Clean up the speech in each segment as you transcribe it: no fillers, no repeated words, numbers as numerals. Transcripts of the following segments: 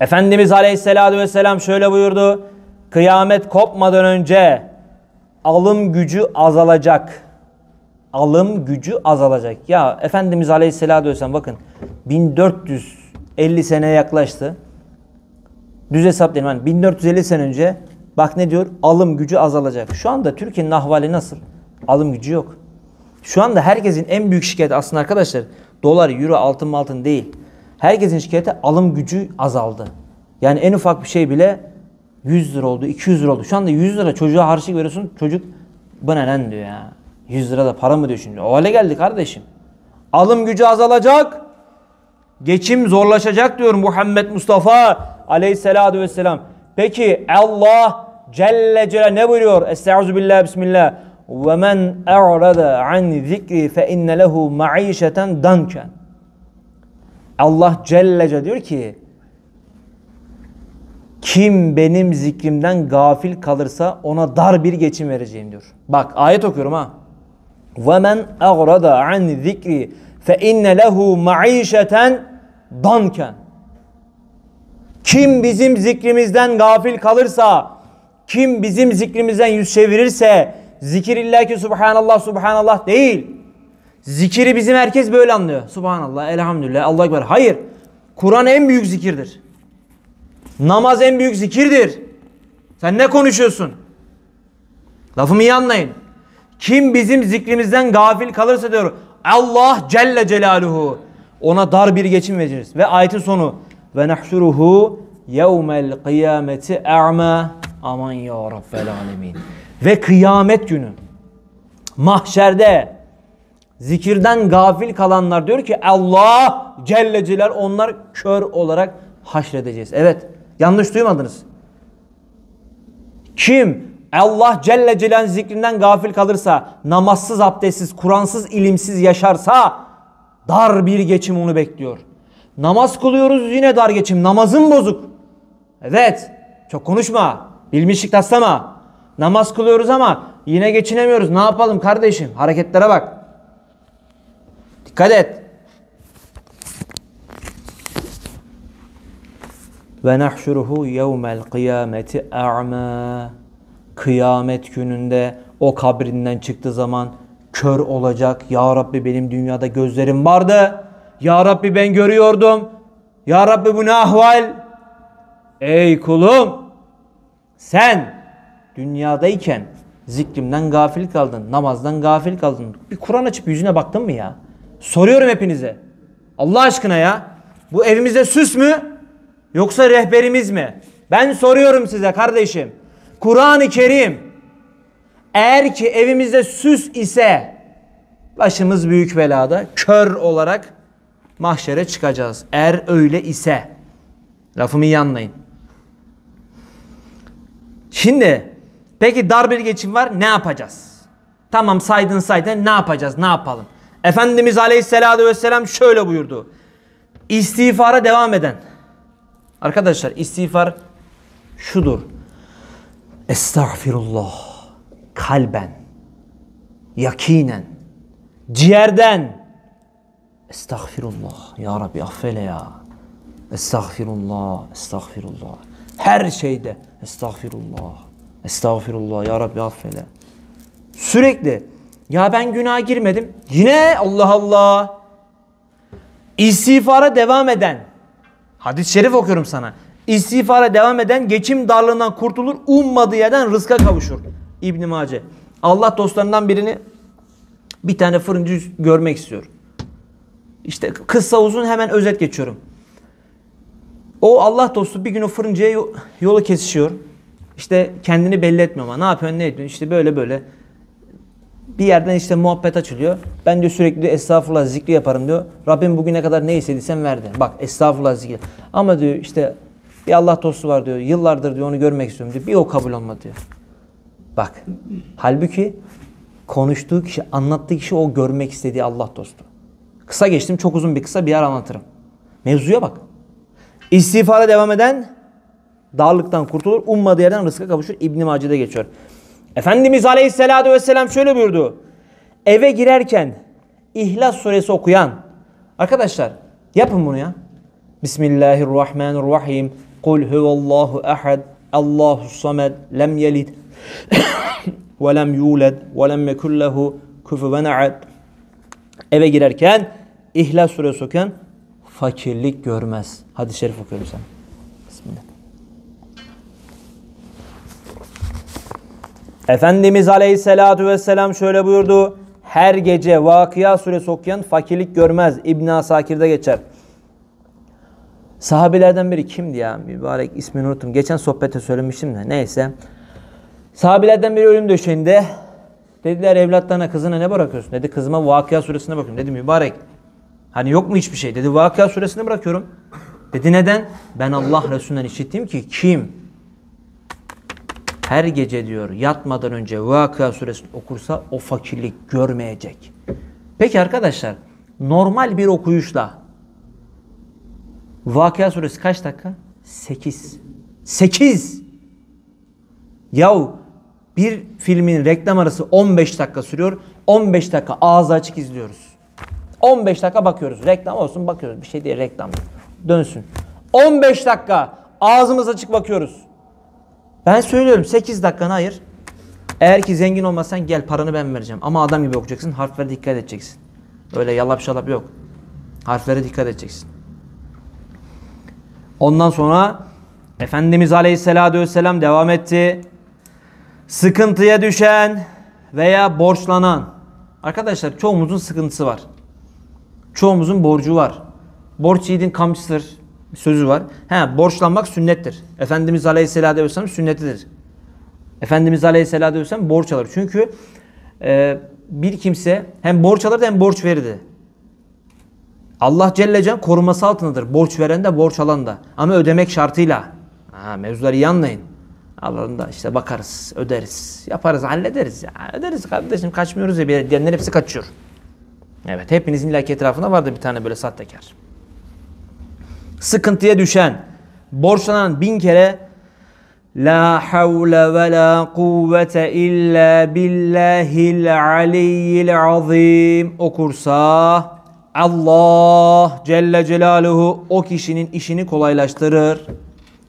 Efendimiz Aleyhisselatü Vesselam şöyle buyurdu. Kıyamet kopmadan önce alım gücü azalacak. Alım gücü azalacak. Ya Efendimiz Aleyhisselatü Vesselam bakın 1450 seneye yaklaştı. Düz hesap değil. Yani 1450 sene önce bak ne diyor? Alım gücü azalacak. Şu anda Türkiye'nin ahvali nasıl? Alım gücü yok. Şu anda herkesin en büyük şikayeti aslında arkadaşlar dolar, euro, altın değil. Herkesin şikayeti alım gücü azaldı. Yani en ufak bir şey bile 100 lira oldu, 200 lira oldu. Şu anda 100 lira çocuğa harçlık veriyorsun. Çocuk bu ne lan diyor ya. 100 lira da para mı diyor şimdi? O hale geldi kardeşim. Alım gücü azalacak. Geçim zorlaşacak diyor Muhammed Mustafa Aleyhisselatü Vesselam. Peki Allah Celle Celaluhu ne buyuruyor? Estağfirullah, Bismillah. وَمَنْ اَعْرَدَ عَنْ ذِكْرِ فَاِنَّ لَهُ مَعِيشَةً دَنْكًا. Allah Cellece diyor ki kim benim zikrimden gafil kalırsa ona dar bir geçim vereceğim diyor. Bak ayet okuyorum ha. وَمَنْ اَعْرَدَ عَنْ ذِكْرِ فَاِنَّ لَهُ مَعِيشَةً دَنْكًا. Kim bizim zikrimizden gafil kalırsa, kim bizim zikrimizden yüz çevirirse, zikir illa ki subhanallah subhanallah değil. Zikiri bizim herkes böyle anlıyor. Subhanallah, elhamdülillah, Allahu ekber. Hayır. Kur'an en büyük zikirdir. Namaz en büyük zikirdir. Sen ne konuşuyorsun? Lafımı iyi anlayın. Kim bizim zikrimizden gafil kalırsa diyor Allah Celle Celaluhu ona dar bir geçim veririz. Ve ayetin sonu ve nahşuruhu yevmel kıyameti a'ma. Aman ya Rabbel alemin. Ve kıyamet günü mahşerde zikirden gafil kalanlar diyor ki Allah Celle Celaluhu onlar kör olarak haşredeceğiz. Evet, yanlış duymadınız. Kim Allah Celle Celaluhu zikrinden gafil kalırsa, namazsız, abdestsiz, Kur'ansız, ilimsiz yaşarsa dar bir geçim onu bekliyor. Namaz kılıyoruz yine dar geçim. Namazın bozuk. Evet, çok konuşma. Bilmişlik taslama. Namaz kılıyoruz ama yine geçinemiyoruz. Ne yapalım kardeşim? Hareketlere bak. Dikkat et. Ve nahşuruhu yevmel kıyameti a'ma. Kıyamet gününde o kabrinden çıktığı zaman kör olacak. Ya Rabbi benim dünyada gözlerim vardı. Ya Rabbi ben görüyordum. Ya Rabbi bu ne ahval? Ey kulum sen dünyadayken zikrimden gafil kaldın. Namazdan gafil kaldın. Bir Kur'an açıp yüzüne baktın mı ya? Soruyorum hepinize. Allah aşkına ya. Bu evimizde süs mü? Yoksa rehberimiz mi? Ben soruyorum size kardeşim. Kur'an-ı Kerim eğer ki evimizde süs ise başımız büyük belada. Kör olarak mahşere çıkacağız. Eğer öyle ise. Lafımı iyi anlayın. Şimdi peki dar bir geçim var, ne yapacağız? Tamam saydın ne yapacağız, ne yapalım? Efendimiz Aleyhisselatü Vesselam şöyle buyurdu. İstiğfara devam eden. Arkadaşlar istiğfar şudur. Estağfirullah. Kalben. Yakinen. Ciğerden. Estağfirullah. Ya Rabbi affeyle ya. Estağfirullah. Estağfirullah. Her şeyde. Estağfirullah. Estağfirullah. Ya Rabbi affeyle. Sürekli. Ya ben günaha girmedim. Yine Allah Allah. İstiğfara devam eden. Hadis-i şerif okuyorum sana. İstiğfara devam eden geçim darlığından kurtulur. Ummadığı yerden rızka kavuşur. İbn-i Mace. Allah dostlarından birini bir tane fırıncı görmek istiyor. İşte kıssa uzun hemen özet geçiyorum. O Allah dostu bir gün o fırıncıya yolu kesişiyor. İşte kendini belli etmiyor ama ne yapıyorsun ne ediyorsun işte böyle. Bir yerden işte muhabbet açılıyor. Ben diyor sürekli estağfurullah zikri yaparım diyor. Rabbim bugüne kadar ne istediysem verdi. Bak estağfurullah zikri. Ama diyor işte bir Allah dostu var diyor. Yıllardır diyor onu görmek istiyorum diyor. Bir o kabul olmadı diyor. Bak halbuki konuştuğu kişi, anlattığı kişi o görmek istediği Allah dostu. Kısa geçtim, çok uzun bir kısa bir yer anlatırım. Mevzuya bak. İstiğfara devam eden darlıktan kurtulur. Ummadığı yerden rızka kavuşur. İbn-i Mace'de geçiyor. Efendimiz Aleyhisselatü Vesselam şöyle buyurdu. Eve girerken İhlas Suresi okuyan. Arkadaşlar yapın bunu ya. Bismillahirrahmanirrahim. Kul huvallahu ahad, Allahu samed, lem yelid ve lem yulad ve lem yekun lehu kufuven ahad. Eve girerken İhlas Suresi okuyun, fakirlik görmez. Hadis-i şerif okuyorum sana. Bismillah. Efendimiz Aleyhisselatü Vesselam şöyle buyurdu. Her gece Vakıya Suresi okuyan fakirlik görmez. İbn-i Asakir'de geçer. Sahabilerden biri kimdi ya? Mübarek ismini unuttum. Geçen sohbete söylemiştim de. Neyse. Sahabilerden biri ölüm döşeğinde. Dediler evlatlarına, kızına ne bırakıyorsun? Dedi kızıma Vakıya Suresi'ne bakıyorum. Dedi mübarek. Hani yok mu hiçbir şey? Dedi Vakıya Suresi'ne bırakıyorum. Dedi neden? Ben Allah Resulü'nden işittim ki kim her gece diyor yatmadan önce Vakıa Suresini okursa o fakirlik görmeyecek. Peki arkadaşlar normal bir okuyuşla Vakıa Suresi kaç dakika? 8. 8! Yahu bir filmin reklam arası 15 dakika sürüyor. 15 dakika ağzı açık izliyoruz. 15 dakika bakıyoruz. Reklam olsun bakıyoruz. Bir şey değil reklam. Dönsün. 15 dakika ağzımız açık bakıyoruz. Ben söylüyorum 8 dakikana hayır. Eğer ki zengin olmasan gel paranı ben vereceğim. Ama adam gibi okuyacaksın. Harflere dikkat edeceksin. Öyle yalap şalap yok. Harflere dikkat edeceksin. Ondan sonra Efendimiz Aleyhisselatü Vesselam devam etti. Sıkıntıya düşen veya borçlanan. Arkadaşlar çoğumuzun sıkıntısı var. Çoğumuzun borcu var. Borç yiğidin kamçısıdır. Bir sözü var. He, borçlanmak sünnettir. Efendimiz Aleyhisselatü Vesselam sünnetidir. Efendimiz Aleyhisselatü Vesselam borç alır. Çünkü bir kimse hem borç alırdı hem borç verirdi. Allah Celle Celaluhu koruması altındadır. Borç veren de borç alan da. Ama ödemek şartıyla. Ha, mevzuları iyi anlayın. Allah'ın da işte bakarız, öderiz, yaparız, hallederiz. Ya. Öderiz kardeşim, kaçmıyoruz ya. Diyenler hepsi kaçıyor. Evet, hepinizin illaki etrafında vardı bir tane böyle sahtekar. Sıkıntıya düşen, borçlanan 1000 kere La havle ve la kuvvete illa billahil aliyyil azim okursa Allah Celle Celaluhu o kişinin işini kolaylaştırır.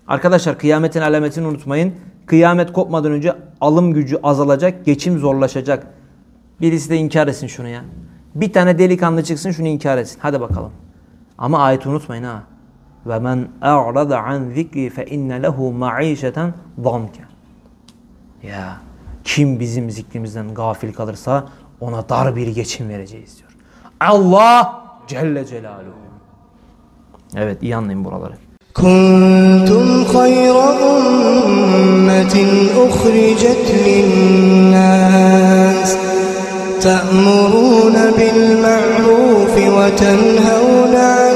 Arkadaşlar kıyametin alametini unutmayın. Kıyamet kopmadan önce alım gücü azalacak, geçim zorlaşacak. Birisi de inkar etsin şunu ya. Bir tane delikanlı çıksın şunu inkar etsin. Hadi bakalım. Ama ayeti unutmayın ha. Ve men a'rada an zikri fe inne lehu ma'işeten danka. Ya kim bizim zikrimizden gafil kalırsa ona dar bir geçim vereceğiz diyor. Allah Celle Celaluhu. Evet iyi anlayın buraları. Kuntum hayra ummetin uhricet linnâs ta'murûne bil ma'rufi ve tenhevnâ